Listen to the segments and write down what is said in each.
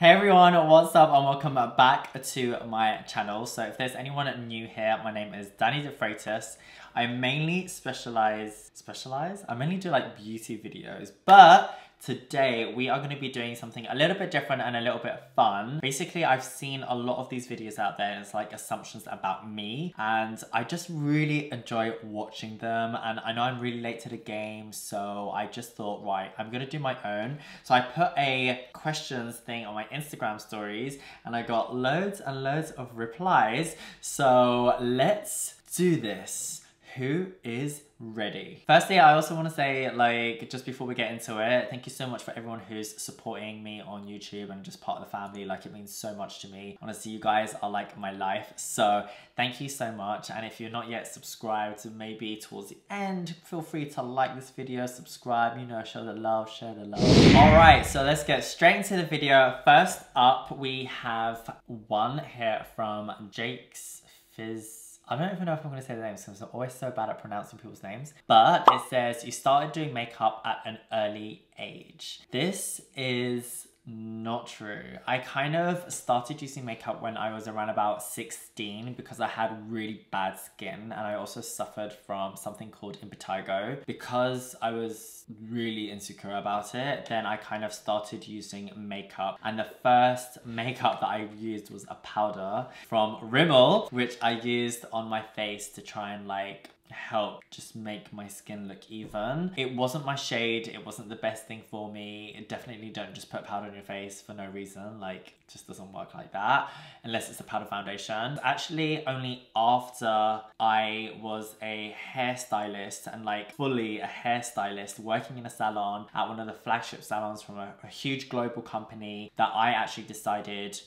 Hey everyone, what's up and welcome back to my channel. So if there's anyone new here, my name is Danny DeFreitas. I mainly I mainly do like beauty videos, but today we are going to be doing something a little bit different and a little bit fun. Basically, I've seen a lot of these videos out there and it's like assumptions about me, and I just really enjoy watching them. And I know I'm really late to the game, so I just thought, right, I'm going to do my own. So I put a questions thing on my Instagram stories and I got loads and loads of replies. So let's do this. Who is ready? Firstly, I also want to say, like, just before we get into it, thank you so much for everyone who's supporting me on YouTube and just part of the family. Like, it means so much to me. Honestly, you guys are like my life. So thank you so much. And if you're not yet subscribed, maybe towards the end, feel free to like this video, subscribe, you know, show the love, share the love. All right, so let's get straight into the video. First up, we have one here from Jake's Fizz. I don't even know if I'm going to say the name because I'm always so bad at pronouncing people's names. But it says, you started doing makeup at an early age. This is not true. I kind of started using makeup when I was around about 16 because I had really bad skin, and I also suffered from something called impetigo. Because I was really insecure about it, then I kind of started using makeup, and the first makeup that I used was a powder from Rimmel, which I used on my face to try and like help just make my skin look even. It wasn't my shade, it wasn't the best thing for me. It definitely don't just put powder on your face for no reason, like it just doesn't work like that unless it's a powder foundation. Actually, only after I was a hairstylist, and like fully a hairstylist, working in a salon at one of the flagship salons from a huge global company, that I actually decided,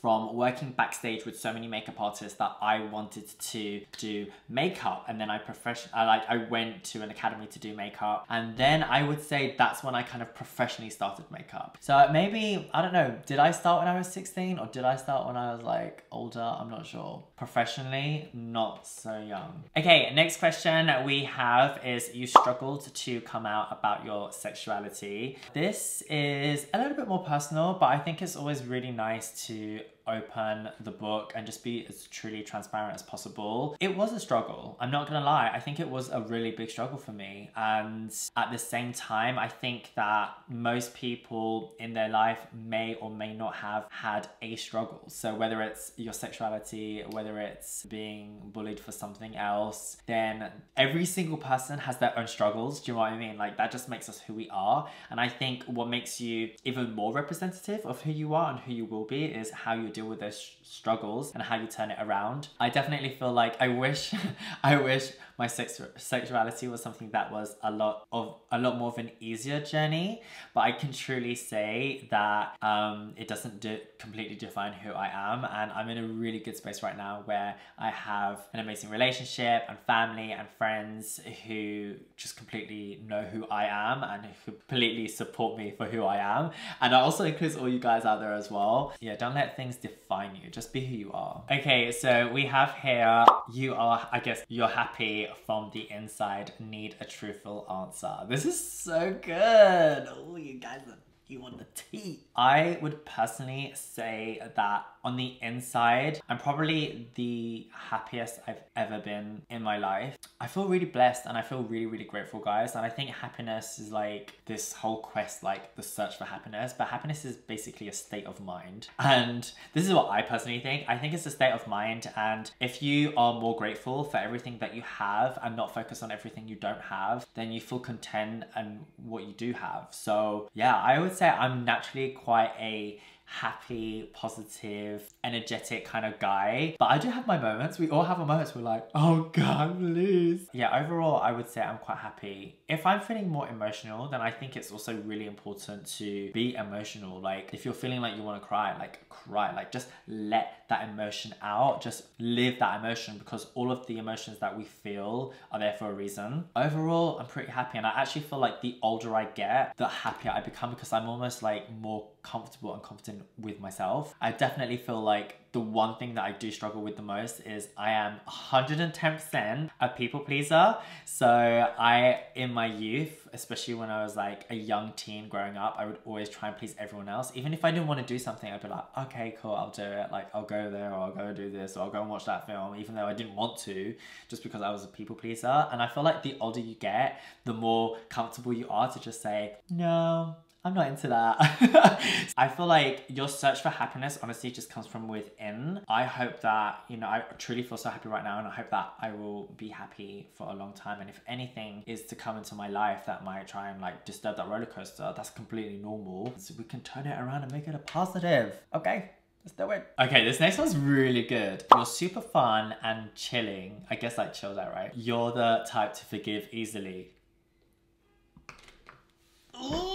from working backstage with so many makeup artists, that I wanted to do makeup. And then I went to an academy to do makeup, and then I would say that's when I kind of professionally started makeup. So maybe, I don't know, did I start when I was 16 or did I start when I was like older? I'm not sure. Professionally, not so young. Okay, next question we have is, you struggled to come out about your sexuality. This is a little bit more personal, but I think it's always really nice to open the book and just be as truly transparent as possible. It was a struggle, I'm not gonna lie. I think it was a really big struggle for me, and at the same time I think that most people in their life may or may not have had a struggle. So whether it's your sexuality, whether it's being bullied for something else, then every single person has their own struggles. Do you know what I mean? Like, that just makes us who we are, and I think what makes you even more representative of who you are and who you will be is how you deal with those struggles and how you turn it around. I definitely feel like I wish my sexuality was something that was a lot more of an easier journey, but I can truly say that it doesn't completely define who I am, and I'm in a really good space right now where I have an amazing relationship and family and friends who just completely know who I am and who completely support me for who I am. And that also includes all you guys out there as well. Yeah, don't let things define you, just be who you are. Okay, so we have here, you are, I guess, you're happy from the inside, need a truthful answer. This is so good. Oh, you guys are, you want the tea. I would personally say that on the inside, I'm probably the happiest I've ever been in my life. I feel really blessed and I feel really, really grateful, guys. And I think happiness is like this whole quest, like the search for happiness, but happiness is basically a state of mind. And this is what I personally think. I think it's a state of mind. And if you are more grateful for everything that you have and not focused on everything you don't have, then you feel content and what you do have. So yeah, I would say I'm naturally quite a happy, positive, energetic kind of guy, but I do have my moments. We all have our moments. We're like, oh god, please. Yeah, overall I would say I'm quite happy. If I'm feeling more emotional, then I think it's also really important to be emotional. Like, if you're feeling like you want to cry, like cry, like just let that emotion out, just live that emotion, because all of the emotions that we feel are there for a reason. Overall, I'm pretty happy, and I actually feel like the older I get, the happier I become, because I'm almost like more comfortable and confident person with myself. I definitely feel like the one thing that I do struggle with the most is I am 110% a people pleaser. So I, in my youth, especially when I was like a young teen growing up, I would always try and please everyone else. Even if I didn't want to do something, I'd be like, okay, cool, I'll do it. Like, I'll go there, or I'll go do this, or I'll go and watch that film, even though I didn't want to, just because I was a people pleaser. And I feel like the older you get, the more comfortable you are to just say, no, I'm not into that. I feel like your search for happiness honestly just comes from within. I hope that, you know, I truly feel so happy right now, and I hope that I will be happy for a long time. And if anything is to come into my life that might try and like disturb that roller coaster, that's completely normal. So we can turn it around and make it a positive. Okay. Let's do it. Okay, this next one's really good. You're super fun and chilling. I guess like chilled out, right? You're the type to forgive easily. Ooh.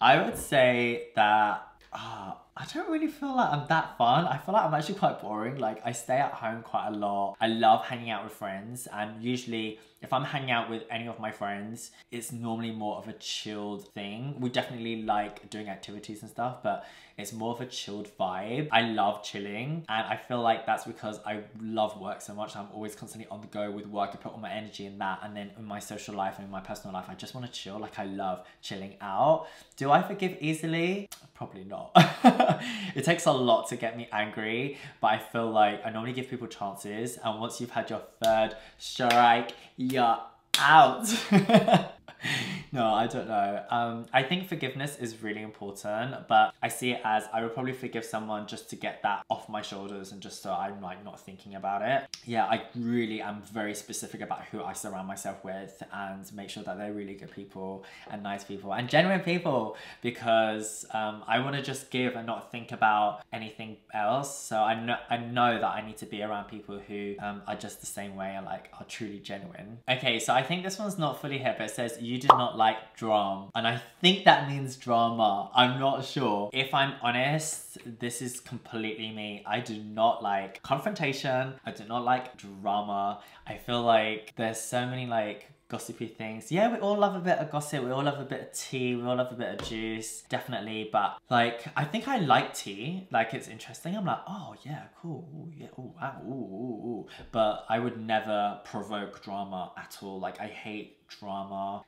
I would say that I don't really feel like I'm that fun. I feel like I'm actually quite boring. Like, I stay at home quite a lot. I love hanging out with friends, and usually if I'm hanging out with any of my friends, it's normally more of a chilled thing. We definitely like doing activities and stuff, but it's more of a chilled vibe. I love chilling, and I feel like that's because I love work so much. I'm always constantly on the go with work. I put all my energy in that, and then in my social life and in my personal life, I just want to chill. Like, I love chilling out. Do I forgive easily? Probably not. It takes a lot to get me angry, but I feel like I normally give people chances, and once you've had your third strike, you're out. No, I don't know. I think forgiveness is really important, but I see it as I would probably forgive someone just to get that off my shoulders and just so I'm like not thinking about it. Yeah, I really am very specific about who I surround myself with and make sure that they're really good people and nice people and genuine people, because I want to just give and not think about anything else. So I know that I need to be around people who are just the same way and like are truly genuine. Okay, so I think this one's not fully here, but it says you did not like drama, and I think that means drama. I'm not sure. If I'm honest, this is completely me. I do not like confrontation. I do not like drama. I feel like there's so many like gossipy things. Yeah, we all love a bit of gossip. We all love a bit of tea. We all love a bit of juice, definitely. But like, I think I like tea. Like, it's interesting. I'm like, oh yeah, cool. Ooh, yeah, oh wow. Ooh, ooh, ooh. But I would never provoke drama at all. Like, I hate drama.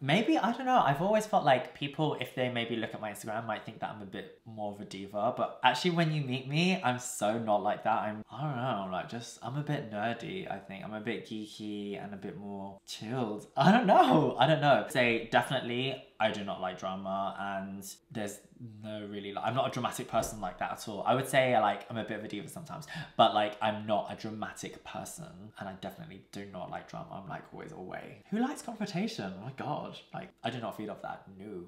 Maybe, I don't know, I've always felt like people, if they maybe look at my Instagram, might think that I'm a bit more of a diva, but actually when you meet me, I'm so not like that. I don't know, like, just, I'm a bit nerdy, I think. I'm a bit geeky and a bit more chilled. I don't know. Say, definitely, I do not like drama, and there's no really, like, I'm not a dramatic person like that at all. I would say like I'm a bit of a diva sometimes, but like I'm not a dramatic person, and I definitely do not like drama. I'm like always away. Who likes confrontation? Oh my god, like I do not feed off that. No.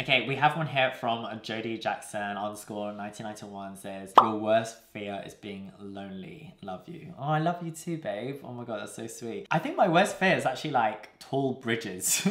Okay, we have one here from Jody Jackson _ 1991 says your worst fear is being lonely. Love you. Oh, I love you too, babe. Oh my god, that's so sweet. I think my worst fear is actually like tall bridges.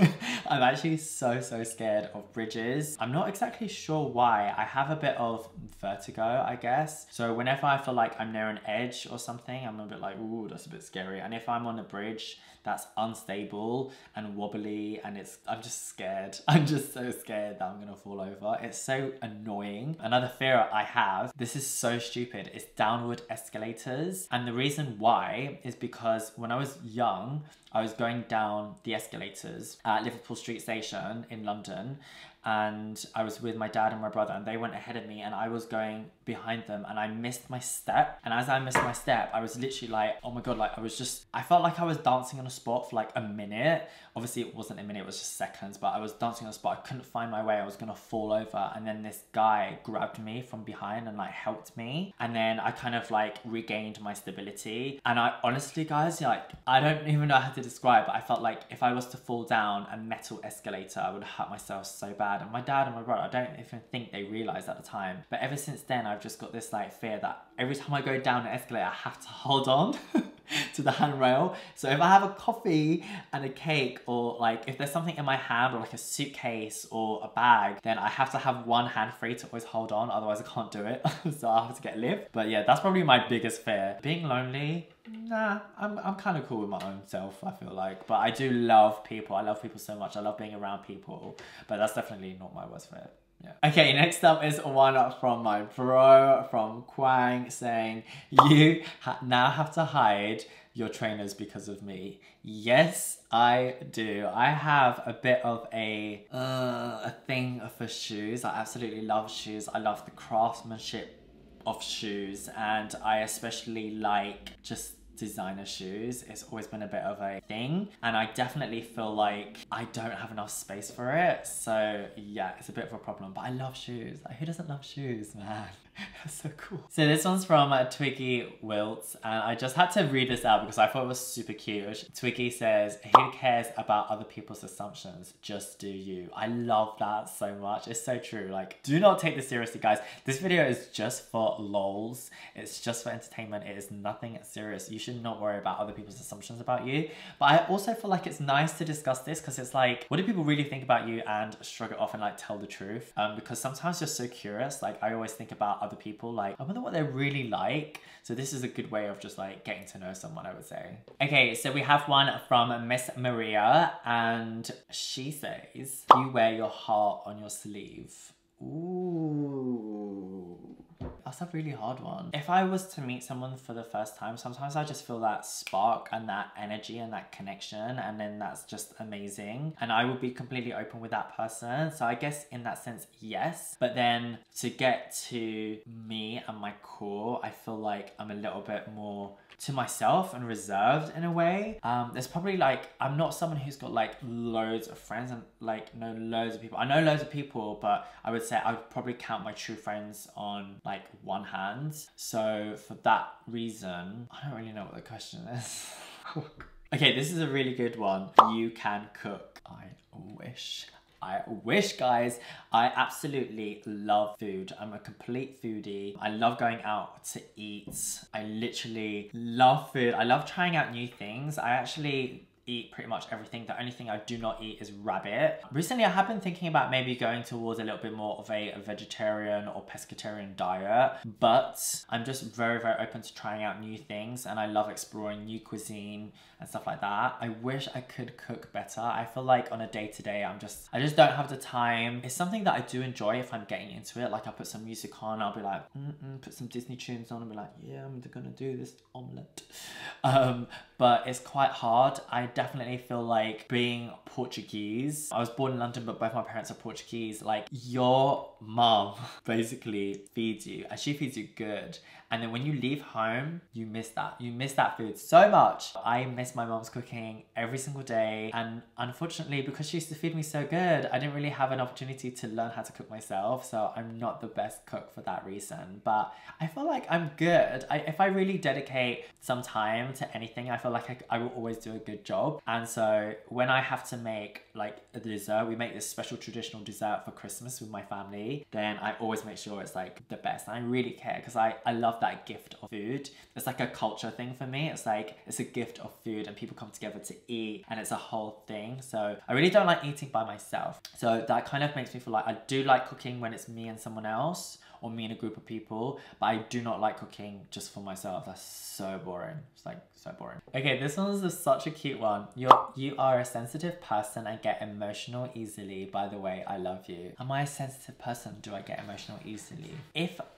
I'm actually so scared of bridges. I'm not exactly sure why. I have a bit of vertigo, I guess. So whenever I feel like I'm near an edge or something, I'm a bit like, ooh, that's a bit scary. And if I'm on a bridge that's unstable and wobbly, and it's, I'm just scared. I'm just so scared that I'm gonna fall over. It's so annoying. Another fear I have, this is so stupid, it's downward escalators. And the reason why is because when I was young, I was going down the escalators at Liverpool Street Station in London, and I was with my dad and my brother, and they went ahead of me and I was going behind them, and I missed my step. And as I missed my step, I was literally like, oh my god, like I felt like I was dancing on a spot for like a minute. Obviously it wasn't a minute, it was just seconds, but I was dancing on a spot. I couldn't find my way. I was gonna fall over, and then this guy grabbed me from behind and like helped me, and then I kind of like regained my stability. And I honestly, guys, like I don't even know how to describe, but I felt like if I was to fall down a metal escalator, I would hurt myself so bad. And my dad and my brother, I don't even think they realised at the time. But ever since then, I've just got this like fear that every time I go down an escalator, I have to hold on to the handrail. So if I have a coffee and a cake, or like if there's something in my hand, or like a suitcase or a bag, then I have to have one hand free to always hold on, otherwise I can't do it. So I have to get a lift. But yeah, that's probably my biggest fear. Being lonely, nah, I'm kind of cool with my own self, I feel like. But I do love people. I love people so much. I love being around people. But that's definitely not my worst fear. Yeah. Okay, next up is one from my bro, from Quang, saying, you now have to hide your trainers because of me. Yes, I do. I have a bit of a thing for shoes. I absolutely love shoes. I love the craftsmanship of shoes, and I especially like just designer shoes. It's always been a bit of a thing, and I definitely feel like I don't have enough space for it. So yeah, it's a bit of a problem, but I love shoes. Like, who doesn't love shoes, man? That's so cool. So this one's from Twiggy Wiltz, and I just had to read this out because I thought it was super cute. Twiggy says, who cares about other people's assumptions? Just do you. I love that so much. It's so true. Like, do not take this seriously, guys. This video is just for lols. It's just for entertainment. It is nothing serious. You should not worry about other people's assumptions about you. But I also feel like it's nice to discuss this because it's like, what do people really think about you, and shrug it off and like tell the truth. Because sometimes you're so curious. Like, I always think about other people, like, I wonder what they're really like. So this is a good way of just like getting to know someone, I would say. Okay, so we have one from Miss Maria, and she says, you wear your heart on your sleeve. Ooh. That's a really hard one. If I was to meet someone for the first time, sometimes I just feel that spark and that energy and that connection, and then that's just amazing. And I would be completely open with that person. So I guess in that sense, yes. But then to get to me and my core, I feel like I'm a little bit more to myself and reserved in a way. There's probably like, I'm not someone who's got like loads of friends and like know loads of people. I know loads of people, but I would say I would probably count my true friends on like one hand. So for that reason, I don't really know what the question is. Okay, this is a really good one. You can cook. I wish, guys. I absolutely love food. I'm a complete foodie. I love going out to eat. I literally love food. I love trying out new things. I actually eat pretty much everything. The only thing I do not eat is rabbit. Recently, I have been thinking about maybe going towards a little bit more of a vegetarian or pescatarian diet, but I'm just very, very open to trying out new things, and I love exploring new cuisine and stuff like that. I wish I could cook better. I feel like on a day-to-day, I just don't have the time. It's something that I do enjoy if I'm getting into it. Like, I put some music on, I'll be like, put some Disney tunes on and be like, yeah, I'm gonna do this omelette. But it's quite hard. I definitely feel like being Portuguese, I was born in London, but both my parents are Portuguese. Like, your mom basically feeds you, and she feeds you good. And then when you leave home, you miss that. You miss that food so much. I miss my mom's cooking every single day. And unfortunately, because she used to feed me so good, I didn't really have an opportunity to learn how to cook myself. So I'm not the best cook for that reason, but I feel like I'm good. If I really dedicate some time to anything, I feel like I will always do a good job. And so when I have to make like a dessert, we make this special traditional dessert for Christmas with my family, then I always make sure it's like the best. And I really care because I love that gift of food. It's like a culture thing for me. It's like, it's a gift of food, and people come together to eat, and it's a whole thing. So I really don't like eating by myself. So that kind of makes me feel like I do like cooking when it's me and someone else, or me and a group of people, but I do not like cooking just for myself. That's so boring. It's like so boring. Okay, this one is such a cute one. You are a sensitive person and get emotional easily. By the way, I love you. Am I a sensitive person? Do I get emotional easily?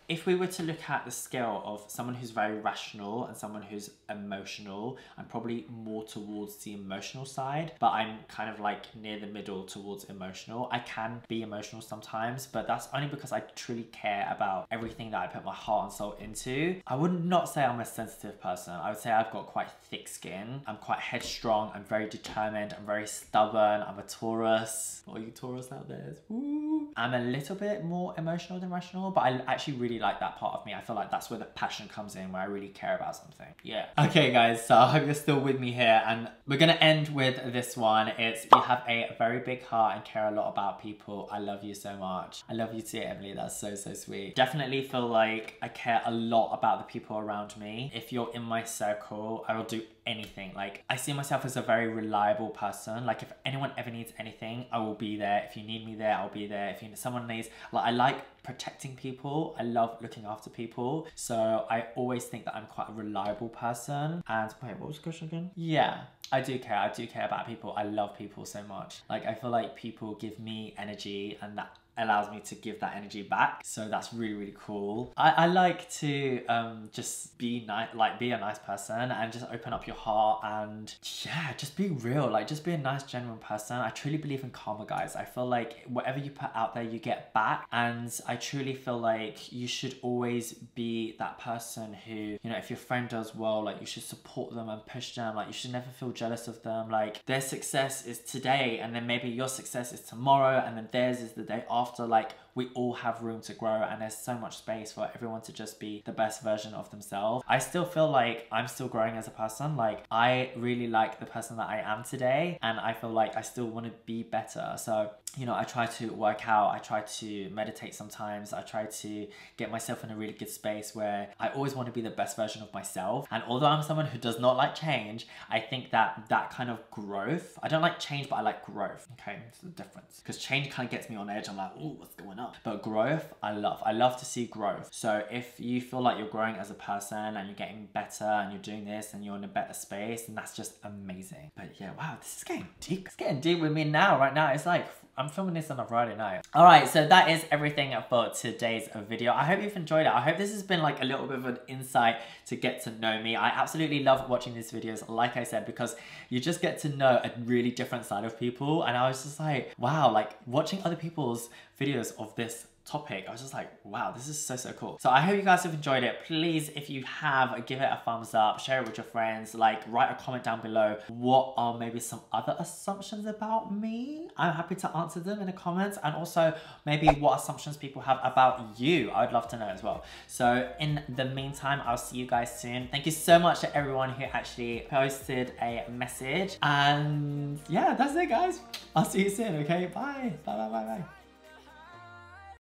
If we were to look at the scale of someone who's very rational and someone who's emotional, I'm probably more towards the emotional side, but I'm kind of like near the middle towards emotional. I can be emotional sometimes, but that's only because I truly care about everything that I put my heart and soul into. I would not say I'm a sensitive person. I would say I've got quite thick skin. I'm quite headstrong. I'm very determined. I'm very stubborn. I'm a Taurus. All you Taurus out there, woo. I'm a little bit more emotional than rational, but I actually really like that part of me. I feel like that's where the passion comes in, where I really care about something. Yeah. Okay, guys, so I hope you're still with me here, and we're gonna end with this one. It's, you have a very big heart and care a lot about people. I love you so much. I love you too, Emily. That's so, so sweet. Definitely feel like I care a lot about the people around me. If you're in my circle, I will do anything. Like, I see myself as a very reliable person. Like, if anyone ever needs anything, I will be there. If you need me there, I'll be there. If you need someone needs, like, I like protecting people. I love looking after people. So I always think that I'm quite a reliable person. And wait, what was the question again? Yeah, I do care. I do care about people. I love people so much. Like, I feel like people give me energy, and that allows me to give that energy back. So that's really, really cool. I like to just be nice, like be a nice person and just open up your heart and yeah, just be real, like just be a nice, genuine person. I truly believe in karma, guys. I feel like whatever you put out there, you get back. And I truly feel like you should always be that person who, you know, if your friend does well, like you should support them and push them. Like you should never feel jealous of them. Like their success is today and then maybe your success is tomorrow and then theirs is the day after. Like we all have room to grow and there's so much space for everyone to just be the best version of themselves. I still feel like I'm still growing as a person. Like I really like the person that I am today and I feel like I still want to be better. So, you know, I try to work out, I try to meditate sometimes, I try to get myself in a really good space where I always want to be the best version of myself. And although I'm someone who does not like change, I think that that kind of growth, I don't like change, but I like growth. Okay, it's the difference. Because change kind of gets me on edge. I'm like, ooh, what's going on? But growth, I love to see growth. So if you feel like you're growing as a person and you're getting better and you're doing this and you're in a better space, and that's just amazing. But yeah, wow, this is getting deep. It's getting deep with me now, right now. It's like, I'm filming this on a Friday night. All right, so that is everything for today's video. I hope you've enjoyed it. I hope this has been like a little bit of an insight to get to know me. I absolutely love watching these videos, like I said, because you just get to know a really different side of people. And I was just like, wow, like watching other people's videos of this topic, I was just like, wow, this is so cool. So I hope you guys have enjoyed it. Please, if you have, give it a thumbs up, share it with your friends, like write a comment down below. What are maybe some other assumptions about me? I'm happy to answer them in the comments, and also maybe what assumptions people have about you. I would love to know as well. So in the meantime, I'll see you guys soon. Thank you so much to everyone who actually posted a message, and yeah, that's it guys. I'll see you soon, okay? Bye. Bye.